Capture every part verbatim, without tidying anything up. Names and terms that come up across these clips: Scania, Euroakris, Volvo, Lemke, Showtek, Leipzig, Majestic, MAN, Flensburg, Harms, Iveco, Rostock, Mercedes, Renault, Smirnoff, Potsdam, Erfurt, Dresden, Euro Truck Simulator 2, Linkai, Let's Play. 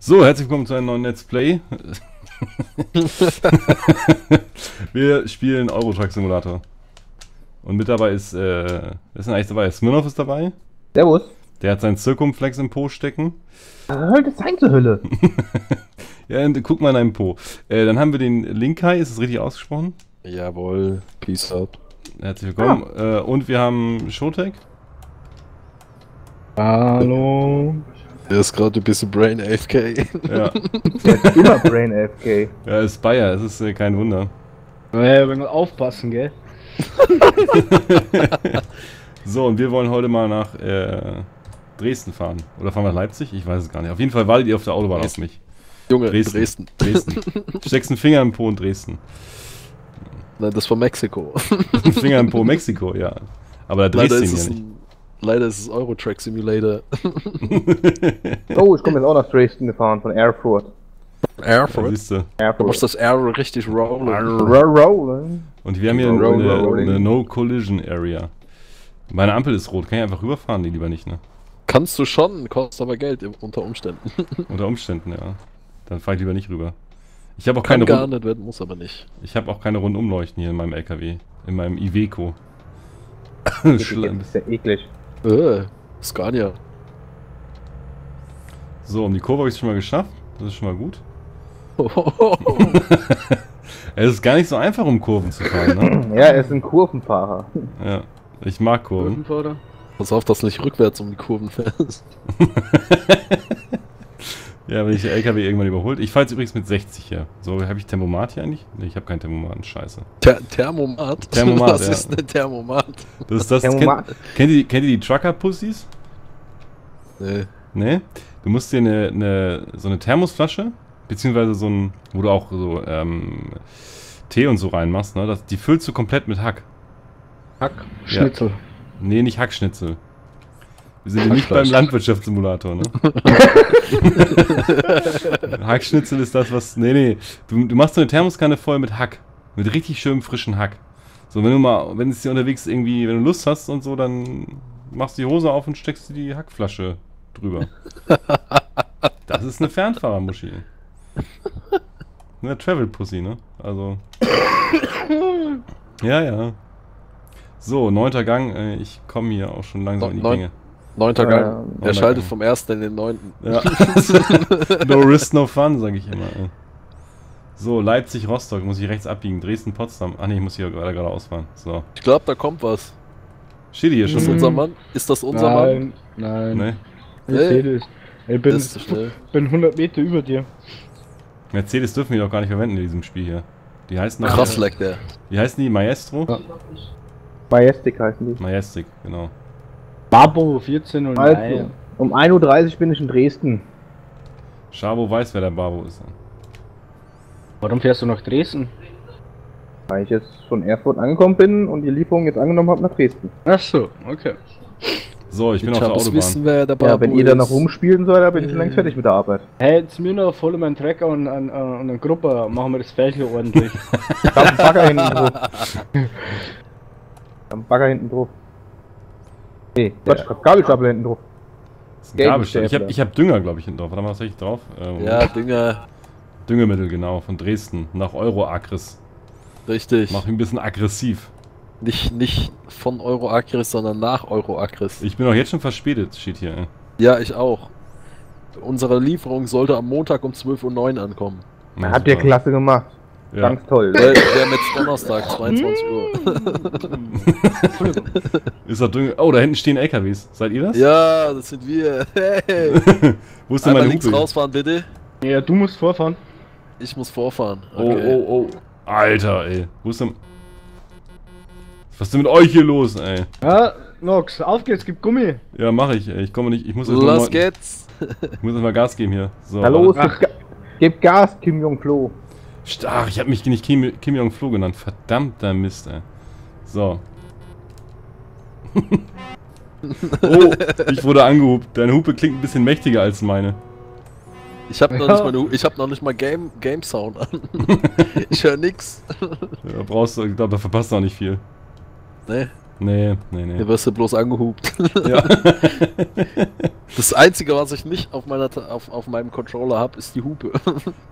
So, herzlich willkommen zu einem neuen Let's Play. Wir spielen Euro Truck Simulator. Und mit dabei ist, äh, wer ist denn eigentlich dabei? Smirnoff ist dabei. Servus. Der hat seinen Circumflex im Po stecken. Hölle, das ist zur Hölle. Ja, und guck mal in deinem Po. Äh, dann haben wir den Linkai, ist das richtig ausgesprochen? Jawohl, peace out. Herzlich willkommen. Ah. Äh, und wir haben Showtek. Hallo. Der ist gerade ein bisschen Brain A F K. Ja. Der ist immer Brain A F K. Ja, ist Bayer, es ist äh, kein Wunder. Naja, wenn wir aufpassen, gell? So, und wir wollen heute mal nach äh, Dresden fahren. Oder fahren wir nach Leipzig? Ich weiß es gar nicht. Auf jeden Fall wartet ihr auf der Autobahn Dresden. Auf mich. Junge, Dresden. Dresden. Dresden. Steckst einen Finger im Po in Dresden. Nein, das war Mexiko. Finger im Po Mexiko, ja. Aber da Dresden ja nicht. Leider ist es Euro Truck Simulator. Oh, ich komme jetzt auch nach Dresden gefahren, von Erfurt. Erfurt? Ja, Erfurt. Du machst das Aero richtig rollen. Rollen. Und wir haben hier eine, eine No-Collision-Area. Meine Ampel ist rot, kann ich einfach rüberfahren, die lieber nicht, ne? Kannst du schon, kostet aber Geld unter Umständen. Unter Umständen, ja. Dann fahr ich lieber nicht rüber. Ich habe auch kann keine gar nicht werden, muss aber nicht. Ich habe auch keine Rundumleuchten hier in meinem L K W. In meinem Iveco. Das ist ja eklig. Äh, Scania. So, um die Kurve habe ich es schon mal geschafft. Das ist schon mal gut. Es ist gar nicht so einfach, um Kurven zu fahren, ne? Ja, er ist ein Kurvenfahrer. Ja, ich mag Kurven. Kurvenfahrer? Pass auf, dass du nicht rückwärts um die Kurven fährst. Ja, wenn ich den L K W irgendwann überholt. Ich fahre jetzt übrigens mit sechzig hier. So, habe ich Tempomat hier eigentlich? Ne, ich habe keinen Thermomat, scheiße. Ter Thermomat? Thermomat, das ja. Ist eine Thermomat. Das ist das. Thermomat. Kennt, kennt ihr, kennt ihr die Trucker-Pussys? Nee. Nee? Du musst dir eine, eine, so eine Thermosflasche, beziehungsweise so ein, wo du auch so ähm, Tee und so reinmachst, ne? Das, die füllst du komplett mit Hack. Hack? Schnitzel? Ja. Nee, nicht Hackschnitzel. Wir sind ja nicht beim Landwirtschaftssimulator, ne? Hackschnitzel ist das, was... Nee, nee. Du, du machst so eine Thermoskanne voll mit Hack. Mit richtig schönem, frischen Hack. So, wenn du mal... Wenn es dir unterwegs irgendwie... Wenn du Lust hast und so, dann machst du die Hose auf und steckst dir die Hackflasche drüber. Das ist eine Fernfahrermuschi. Eine Travel-Pussy, ne? Also... Ja, ja. So, neunter Gang. Ich komme hier auch schon langsam in die Gänge. Neunter Gang. Ja, er neunter schaltet Gang. Vom ersten in den neunten. Ja. No risk, no fun, sage ich immer. So, Leipzig, Rostock, muss ich rechts abbiegen. Dresden, Potsdam. Ach ne, ich muss hier gerade geradeaus fahren. So. Ich glaube, da kommt was. Schiri hier schon. Ist das unser Mann? Ist das unser Mann? Nein, nein. Nee? Mercedes. Ich bin, das ist bin hundert Meter über dir. Mercedes dürfen wir doch gar nicht verwenden in diesem Spiel hier. Die heißen doch... Krass, leck der. Wie heißen die? Maestro? Ja. Majestic heißen die. Majestic, genau. Babo, vierzehn Uhr. Also, um ein Uhr dreißig bin ich in Dresden. Schabo weiß, wer der Babo ist. Warum fährst du nach Dresden? Weil ich jetzt von Erfurt angekommen bin und die Lieferung jetzt angenommen habe nach Dresden. Ach so, okay. So, ich bin auf der Autobahn. Wissen, wer der Babo ja, wenn ist. Ihr da noch rumspielen sollt, dann bin ich schon längst fertig mit der Arbeit. Hey, jetzt mir noch voll meinen Trecker und eine Gruppe, machen wir das Feld hier ordentlich. Ich hab einen Bagger hinten drauf. Ich hab einen Bagger hinten drauf. Nee, Quatsch, ich hab Gabelstapel hinten drauf. Das ist ein Gabelstapel. Ich hab, ich hab Dünger, glaube ich, hinten drauf. Warte mal, was hab ich drauf? Ähm, ja, Dünger. Düngemittel, genau, von Dresden nach Euroakris. Richtig. Mach ihn ein bisschen aggressiv. Nicht, nicht von Euroakris, sondern nach Euroakris. Ich bin auch jetzt schon verspätet, steht hier. Ey. Ja, ich auch. Unsere Lieferung sollte am Montag um zwölf Uhr neun ankommen. Na, habt ihr klasse gemacht. Ja. Ganz toll. Wir haben jetzt Donnerstag, zweiundzwanzig Uhr. Ist das Dünger? Oh, da hinten stehen L K Ws. Seid ihr das? Ja, das sind wir. Hey. Wo ist denn mein links Hupe? Rausfahren, bitte. Ja, du musst vorfahren. Ich muss vorfahren. Okay. Oh, oh, oh. Alter, ey. Wo ist denn... Was ist denn mit euch hier los, ey? Ja, Nox, auf geht's, gib Gummi. Ja, mach ich, ey. Ich komme nicht, ich muss... Los neun... geht's. Ich muss mal Gas geben hier. So, hallo, gib, Ga gib Gas, Kim Jong-Plo. Ach, ich habe mich nicht Kim, Kim Jong-Flo genannt. Verdammter Mist, ey. So. Oh, ich wurde angehupt. Deine Hupe klingt ein bisschen mächtiger als meine. Ich habe noch, ja. hab noch nicht mal Game, Game Sound an. Ich höre nix. Ja, brauchst du, ich glaube, da verpasst du auch nicht viel. Nee. Nee, nee, nee. Da wirst du bloß angehupt. Ja. Das Einzige, was ich nicht auf, meiner, auf, auf meinem Controller habe, ist die Hupe.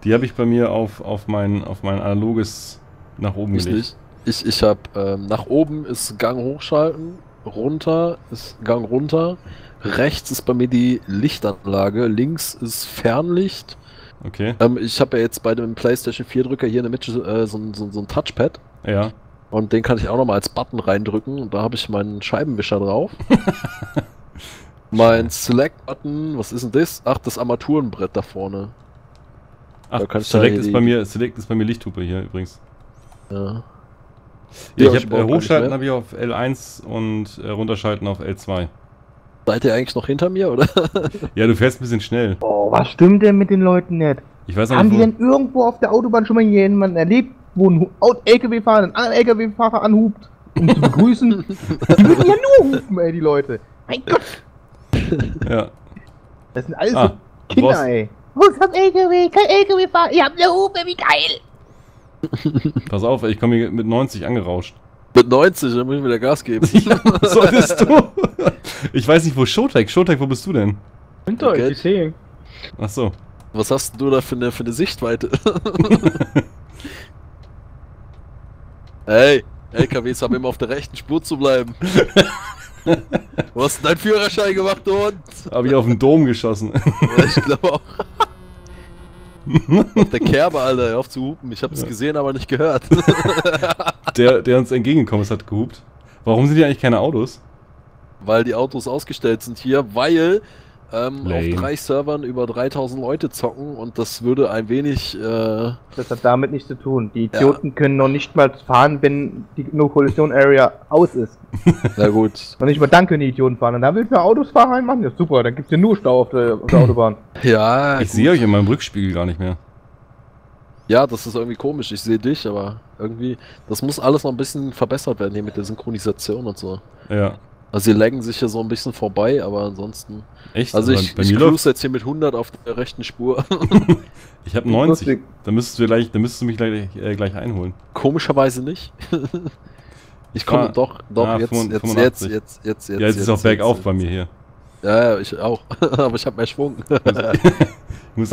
Die habe ich bei mir auf, auf, mein, auf mein analoges nach oben gelegt. Nicht. Ich, ich habe ähm, nach oben ist Gang hochschalten, runter ist Gang runter, rechts ist bei mir die Lichtanlage, links ist Fernlicht. Okay. Ähm, ich habe ja jetzt bei dem PlayStation vier Drücker hier in der Mitte äh, so, so, so ein Touchpad. Ja. Und den kann ich auch nochmal als Button reindrücken und da habe ich meinen Scheibenwischer drauf. Mein Select-Button, was ist denn das? Ach, das Armaturenbrett da vorne. Ach, da kann ich Select, da ist bei mir, Select ist bei mir Lichthupe hier übrigens. Ja. Ja, ich habe äh, Hochschalten habe ich auf L eins und äh, Runterschalten auf L zwei. Seid ihr eigentlich noch hinter mir, oder? Ja, du fährst ein bisschen schnell. Oh, was stimmt denn mit den Leuten nicht? Ich weiß auch Haben nicht, die denn irgendwo auf der Autobahn schon mal jemanden erlebt, wo ein L K W-Fahrer einen anderen L K W-Fahrer anhupt, um zu begrüßen? Die würden ja nur hupen, ey, die Leute. Mein Gott! Ja. Das sind alles ah, so Kinder, Boss. Ey. Wo ist das L K W? Kein L K W-Fahrer! Ihr habt eine Hupe, wie geil! Pass auf, ich komme hier mit neunzig angerauscht. Mit neunzig? Dann muss ich wieder Gas geben. Ja, was solltest du? Ich weiß nicht, wo Showtek. Showtek, wo bist du denn? Hinter euch, ich sehe. Ach so. Was hast du da für eine, für eine Sichtweite? Hey, L K Ws haben immer auf der rechten Spur zu bleiben. Du hast deinen Führerschein gemacht, du Hund. Hab ich auf den Dom geschossen. Ich glaube auch. Auf der Kerbe, Alter, hör auf zu hupen. Ich hab's ja. gesehen, aber nicht gehört. Der, der uns entgegengekommen ist, hat gehupt. Warum sind hier eigentlich keine Autos? Weil die Autos ausgestellt sind hier, weil ähm, auf drei Servern über dreitausend Leute zocken und das würde ein wenig... Äh, das hat damit nichts zu tun. Die Idioten ja. können noch nicht mal fahren, wenn die No-Collision-Area aus ist. Na gut. Noch nicht mal dann können die Idioten fahren. Und dann willst du Autos fahren reinmachen? Ja super, dann gibt's ja nur Stau auf der, auf der Autobahn. Ja, ich sehe euch in meinem Rückspiegel gar nicht mehr. Ja, das ist irgendwie komisch. Ich sehe dich, aber irgendwie... Das muss alles noch ein bisschen verbessert werden hier mit der Synchronisation und so. Ja. Also sie laggen sich ja so ein bisschen vorbei, aber ansonsten... Echt? Also ich, ich cruise jetzt hier mit hundert auf der rechten Spur. Ich habe neunzig. Da müsstest du, gleich, da müsstest du mich gleich, äh, gleich einholen. Komischerweise nicht. Ich komme ah, doch, doch, ah, jetzt, fünfundachtzig. jetzt, jetzt, jetzt, jetzt, jetzt. Ja, jetzt, jetzt ist auch bergauf bei mir hier. Ja, ja, ich auch. Aber ich habe mehr Schwung. Bei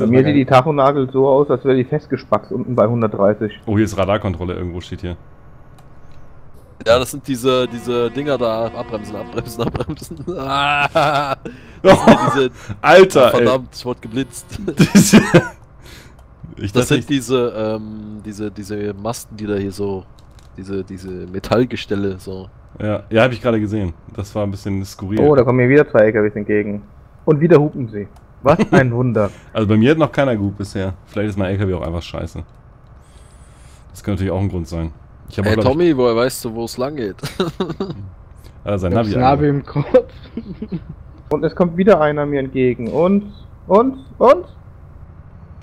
mir sieht die Tachonagel so aus, als wäre die festgespackt unten bei hundertdreißig. Oh, hier ist Radarkontrolle irgendwo, steht hier. Ja, das sind diese, diese Dinger da, abbremsen, abbremsen, abbremsen. Ah, diese, Alter, oh, verdammt, ey. Ich wurde geblitzt. Diese, ich das sind ich... diese, ähm, diese, diese Masten, die da hier so, diese, diese Metallgestelle so. Ja, ja, habe ich gerade gesehen. Das war ein bisschen skurril. Oh, da kommen mir wieder zwei L K Ws entgegen. Und wieder hupen sie. Was ein Wunder. Also bei mir hat noch keiner gehupt bisher. Vielleicht ist mein L K W auch einfach scheiße. Das könnte natürlich auch ein Grund sein. Ich hab hey, auch, Tommy, ich... woher weißt du, wo es lang geht? Ah, sein Navi, Navi im Kopf. Und es kommt wieder einer mir entgegen. Und, und, und?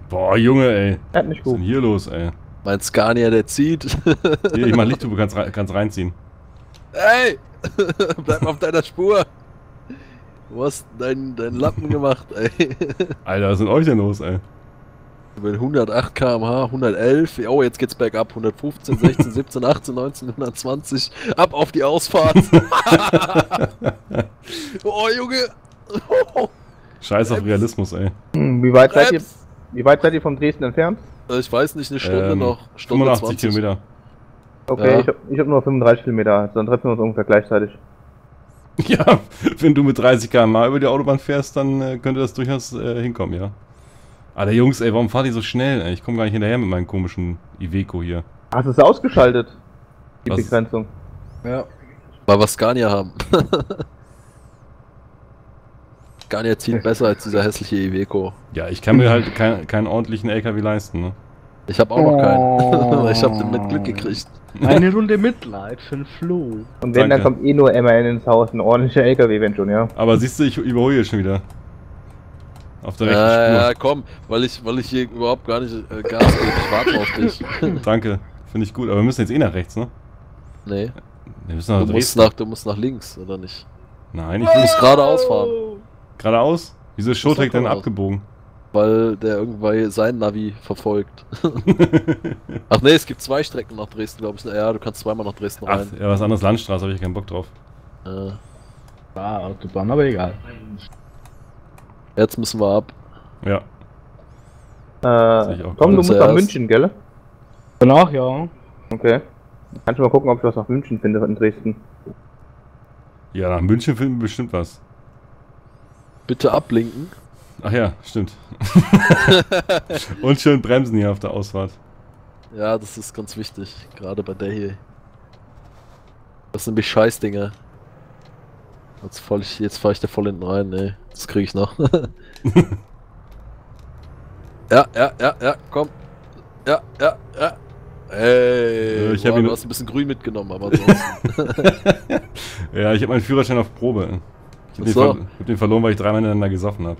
Boah, Junge, ey. Er hat nicht gut. Was ist denn hier los, ey? Mein Scania, der zieht. Hier, ich mein Lichthupe, kannst, kannst reinziehen. Ey! Bleib auf deiner Spur! Du hast deinen dein Lappen gemacht, ey. Alter, was ist mit euch denn los, ey? Mit hundertacht Kilometer pro Stunde, hundertelf, oh jetzt geht's bergab, hundertfünfzehn, sechzehn, siebzehn, achtzehn, neunzehn, hundertzwanzig, ab auf die Ausfahrt. Oh Junge! Oh. Scheiß auf Realismus, ey. Wie weit, seid ihr, wie weit seid ihr von Dresden entfernt? Ich weiß nicht, eine Stunde ähm, noch. Stunde fünfundachtzig zwanzig. Kilometer. Okay, ja. ich, hab, ich hab nur fünfunddreißig Kilometer, dann treffen wir uns ungefähr gleichzeitig. Ja, wenn du mit dreißig Kilometer pro Stunde über die Autobahn fährst, dann äh, könnte das durchaus äh, hinkommen, ja. Alter Jungs, ey, warum fahrt ihr so schnell? Ey? Ich komme gar nicht hinterher mit meinem komischen Iveco hier. Hast du es ausgeschaltet? Die Begrenzung. Ja. Weil wir Scania haben. Scania zieht besser als dieser hässliche Iveco. Ja, ich kann mir halt kein, keinen ordentlichen L K W leisten, ne? Ich habe auch noch keinen. Ich habe den mit Glück gekriegt. Eine Runde Mitleid für den Flo. Und wenn, Danke. Dann kommt eh nur M A N ins Haus. Ein ordentlicher L K W, wenn schon, ja. Aber siehst du, ich überhole hier schon wieder. Auf der rechten Spur. Ja, komm, weil ich, weil ich hier überhaupt gar nicht äh, Gas gebe. Ich warte auf dich. Danke, finde ich gut. Aber wir müssen jetzt eh nach rechts, ne? Nee. Wir müssen nach du, musst nach, du musst nach links, oder nicht? Nein, ich oh! muss geradeaus fahren. Geradeaus? Wieso ist Showtek denn abgebogen? Weil der irgendwann sein Navi verfolgt. Ach nee, es gibt zwei Strecken nach Dresden, glaube ich. Ja, du kannst zweimal nach Dresden rein. Ach, ja, was anderes, Landstraße, habe ich keinen Bock drauf. Äh. Ah, Autobahn, aber egal. Jetzt müssen wir ab. Ja. Äh, Tom, du musst nach München, gell? Danach, ja. Okay. Kannst du mal gucken, ob ich was nach München finde in Dresden? Ja, nach München finden wir bestimmt was. Bitte ablinken. Ach ja, stimmt. Und schön bremsen hier auf der Ausfahrt. Ja, das ist ganz wichtig, gerade bei der hier. Das sind nämlich Scheißdinger. Jetzt fahre ich, jetzt fahr ich da voll hinten rein, ey. Das kriege ich noch. Ja, ja, ja, ja, komm. Ja, ja, ja. Ey, ich boah, hab du hast ein bisschen grün mitgenommen, aber ansonsten. Ja, ich habe meinen Führerschein auf Probe. Ich habe so. den, hab den verloren, weil ich dreimal hintereinander gesoffen habe.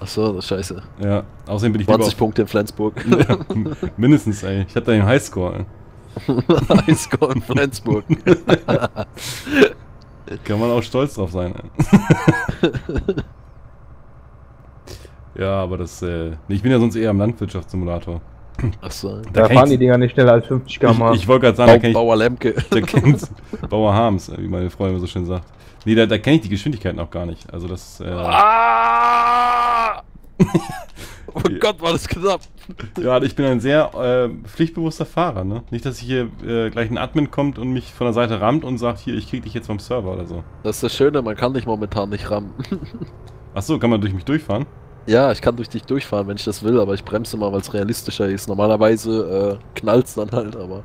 Achso, das ist scheiße. Ja, außerdem bin ich zwanzig Punkte in Flensburg. Ja, mindestens, ey. Ich hatte da den Highscore, ey. Highscore in Flensburg. Kann man auch stolz drauf sein, ey. Ja, aber das, äh... ich bin ja sonst eher am Landwirtschaftssimulator. Achso. Da, da fahren die Dinger nicht schneller als fünfzig Kilometer pro Stunde. Ich, ich wollte gerade sagen, da kenn ich... Bauer Lemke. Da kennt Bauer Harms, wie meine Freundin so schön sagt. Nee, da, da kenne ich die Geschwindigkeiten auch gar nicht. Also das, äh... Ah! Oh Gott, war das knapp. Ja, ich bin ein sehr äh, pflichtbewusster Fahrer, ne? Nicht, dass hier äh, gleich ein Admin kommt und mich von der Seite rammt und sagt, hier, ich krieg dich jetzt vom Server oder so. Das ist das Schöne, man kann dich momentan nicht rammen. Achso, kann man durch mich durchfahren? Ja, ich kann durch dich durchfahren, wenn ich das will, aber ich bremse mal, weil es realistischer ist. Normalerweise äh, knallt es dann halt, aber...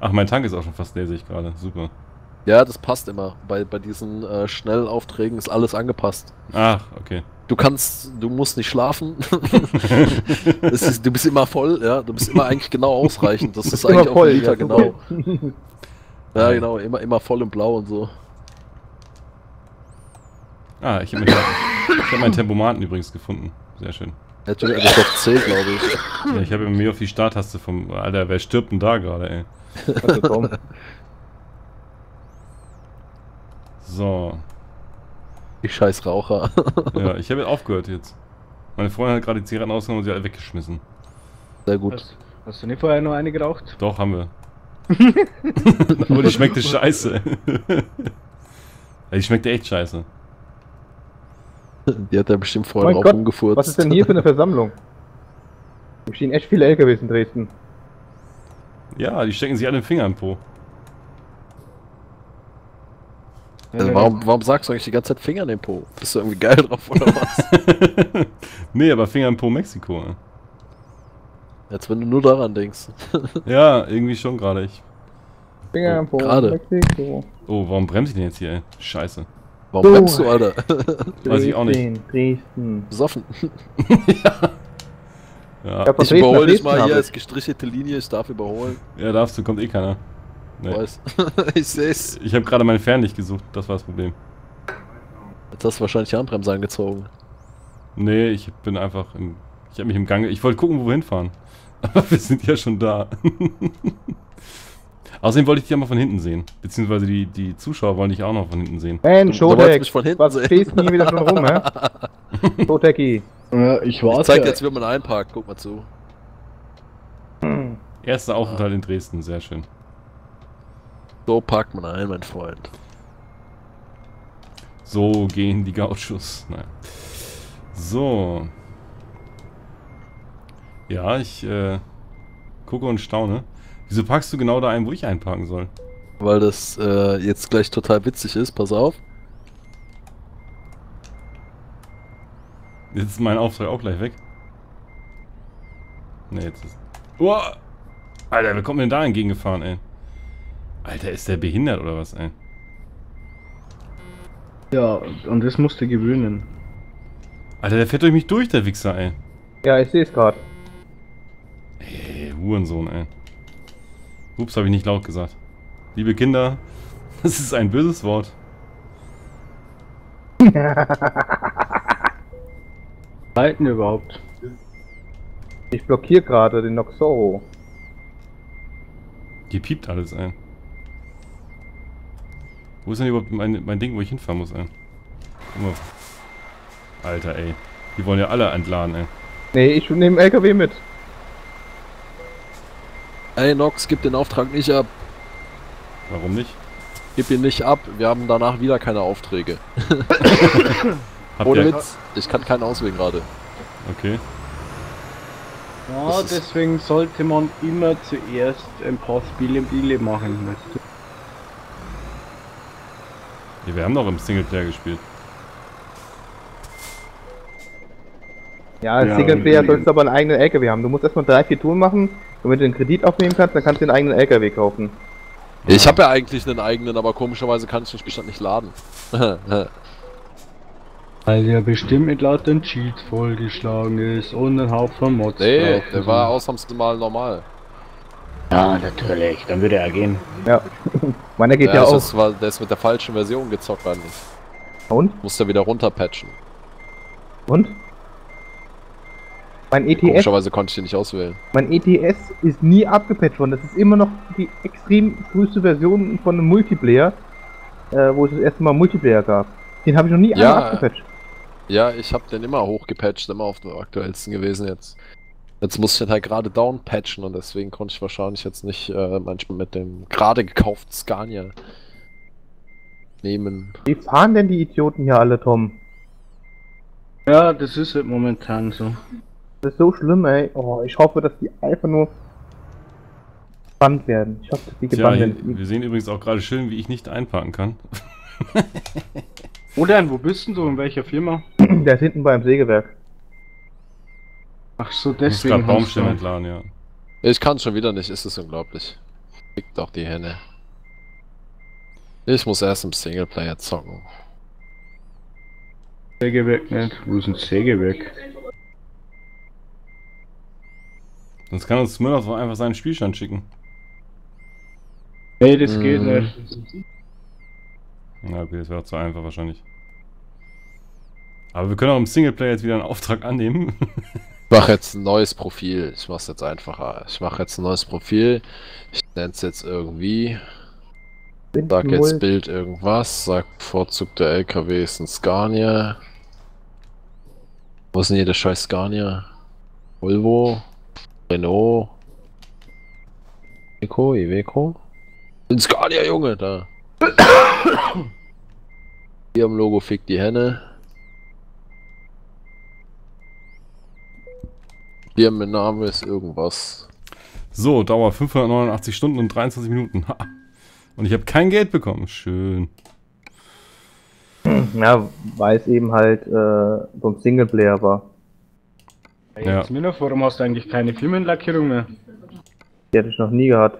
Ach, mein Tank ist auch schon fast leer, sehe ich gerade. Super. Ja, das passt immer. Bei, bei diesen äh, Schnellaufträgen ist alles angepasst. Ach, okay. Du kannst, du musst nicht schlafen. Das ist, du bist immer voll, ja. Du bist immer eigentlich genau ausreichend. Das ist immer eigentlich voll, auf den Liter, ja, genau. Voll. Ja, genau, immer, immer voll im Blau und so. Ah, ich habe hab meinen Tempomaten übrigens gefunden. Sehr schön. Natürlich, das ist auf C, glaube ich. Ja, ich habe mir auf die Starttaste vom... Alter, wer stirbt denn da gerade, ey? So. Die scheiß Raucher. Ja, ich habe jetzt aufgehört jetzt. Meine Freundin hat gerade die Zigaretten ausgenommen und sie alle weggeschmissen. Sehr gut. Hast, hast du nicht vorher noch eine geraucht? Doch, haben wir. Aber die schmeckte scheiße. Die schmeckte echt scheiße. Die hat ja bestimmt vorher auch rumgefurzt. Was ist denn hier für eine Versammlung? Hier stehen echt viele L K Ws in Dresden. Ja, die stecken sich alle den Finger im Po. Also warum, warum sagst du eigentlich die ganze Zeit Finger in den Po? Bist du irgendwie geil drauf oder was? Nee, aber Finger im Po Mexiko. Jetzt wenn du nur daran denkst. Ja, irgendwie schon gerade. Ich... Finger im Po Mexiko. Oh, warum bremse ich denn jetzt hier, ey? Scheiße. Warum so. bremst du, Alter? Weiß ich auch nicht. Dresden. Besoffen. Ja. Ja. Ich, ich überhole dich mal hier als gestrichelte Linie, ich darf überholen. Ja, darfst du, kommt eh keiner. Nee. Weiß. Ich seh's. Ich habe gerade mein Fernlicht gesucht, das war das Problem. Jetzt hast du wahrscheinlich die Handbremse angezogen. Nee, ich bin einfach im... Ich habe mich im Gang... Ich wollte gucken, wo wir hinfahren. Aber wir sind ja schon da. Außerdem wollte ich dich ja mal von hinten sehen. Beziehungsweise die, die Zuschauer wollen dich auch noch von hinten sehen. Man, Showtek, was stehst du hier wieder schon rum, hä? Showteki. Ja, ich warte. Ich zeig jetzt, wie man einparkt, guck mal zu. Hm. Erster Aufenthalt ah. in Dresden, sehr schön. So parkt man ein, mein Freund. So gehen die Gauchos. Naja. So. Ja, ich äh, gucke und staune. Wieso parkst du genau da ein, wo ich einparken soll? Weil das äh, jetzt gleich total witzig ist, pass auf. Jetzt ist mein Auftrag auch gleich weg. Ne, jetzt ist... Uah! Alter, wer kommt denn da entgegengefahren, ey? Alter, ist der behindert oder was, ey? Ja, und das musst du gewöhnen. Alter, der fährt durch mich durch, der Wichser, ey. Ja, ich seh's grad. Ey, Hurensohn, ey. Ups, habe ich nicht laut gesagt. Liebe Kinder, das ist ein böses Wort. Halten überhaupt. Ich blockiere gerade den Noxoro. Hier piept alles ein. Wo ist denn überhaupt mein, mein Ding, wo ich hinfahren muss, ey? Alter, ey. Die wollen ja alle entladen, ey. Nee, ich nehme L K W mit. Ey, Nox, gib den Auftrag nicht ab. Warum nicht? Gib ihn nicht ab, wir haben danach wieder keine Aufträge. Habt Ohne Witz, ich kann keinen auswählen gerade. Okay. Ja, das deswegen sollte man immer zuerst ein paar Spiele Spiele machen. Weißt du? Ja, wir haben doch im Singleplayer gespielt. Ja, ja, Singleplayer sollst du aber einen eigenen L K W haben. Du musst erstmal drei, vier Touren machen, damit du den Kredit aufnehmen kannst, dann kannst du den eigenen L K W kaufen. Ich ja. habe ja eigentlich einen eigenen, aber komischerweise kann ich den Spielstand nicht laden. Weil der bestimmt mit lauter Cheats vollgeschlagen ist und einen Haufen von Mods. Nee, der war ausnahmsweise mal normal. Ja, natürlich, dann würde er gehen. Ja, meiner geht ja, ja auch. Ist, war, der ist mit der falschen Version gezockt worden. Und? Muss er wieder runterpatchen. Und? Mein E T S. Komischerweise konnte ich den nicht auswählen. Mein E T S ist nie abgepatcht worden. Das ist immer noch die extrem früheste Version von einem Multiplayer, äh, wo es das erste Mal Multiplayer gab. Den habe ich noch nie ja, abgepatcht. Ja, ich habe den immer hochgepatcht, immer auf dem aktuellsten gewesen jetzt. Jetzt muss ich den halt gerade down patchen und deswegen konnte ich wahrscheinlich jetzt nicht äh, manchmal mit dem gerade gekauften Scania nehmen. Wie fahren denn die Idioten hier alle, Tom? Ja, das ist halt momentan so. Das ist so schlimm, ey. Oh, ich hoffe, dass die einfach nur gebannt werden. Ich hoffe, dass die gebannt werden. Hier, wir sehen übrigens auch gerade schön, wie ich nicht einparken kann. Wo denn? Wo bist denn du? In welcher Firma? Der ist hinten beim Sägewerk. Ach so, deswegen. Ich Baumstämme entladen, ja. Ich kann schon wieder nicht, ist es unglaublich. Fick doch die Henne. Ich muss erst im Singleplayer zocken. Sägewerk nicht. Wo ist ein Sägewerk? Sonst kann uns Smirnoff einfach seinen Spielstand schicken. Nee, das hm. geht nicht. Na okay, das wäre auch zu einfach wahrscheinlich. Aber wir können auch im Singleplayer jetzt wieder einen Auftrag annehmen. Ich mache jetzt ein neues Profil. Ich mache es jetzt einfacher. Ich mache jetzt ein neues Profil. Ich nenne es jetzt irgendwie. Sag jetzt Bild irgendwas. Sag Vorzug der L K W ist ein Scania. Wo ist denn hier der scheiß Scania? Volvo. Renault. Iveco, Iveco. Ein Scania, Junge, da. Hier am Logo fickt die Henne. Hier mein Name ist irgendwas. So, Dauer fünfhundertneunundachtzig Stunden und dreiundzwanzig Minuten. Ha. Und ich habe kein Geld bekommen. Schön. Ja, weil es eben halt äh, so ein Singleplayer war. Ja. Smirnoff, warum hast du eigentlich keine Firmenlackierung mehr? Die hatte ich noch nie gehabt.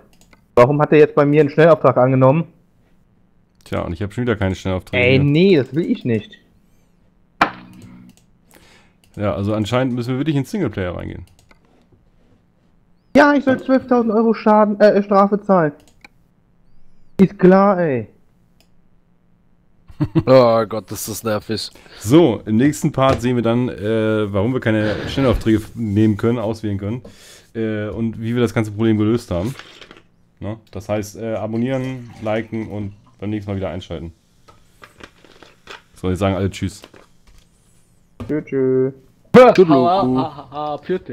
Warum hat er jetzt bei mir einen Schnellauftrag angenommen? Tja, und ich habe schon wieder keine Schnellaufträge. Ey, mehr. Nee, das will ich nicht. Ja, also anscheinend müssen wir wirklich in Singleplayer reingehen. Ja, ich soll zwölftausend Euro Schaden, äh, Strafe zahlen. Ist klar, ey. Oh Gott, ist das nervig. So, im nächsten Part sehen wir dann, äh, warum wir keine Schnellaufträge nehmen können, auswählen können. Äh, und wie wir das ganze Problem gelöst haben. Na, das heißt, äh, abonnieren, liken und beim nächsten Mal wieder einschalten. So, jetzt sagen alle Tschüss. Tschüss. Tschüss.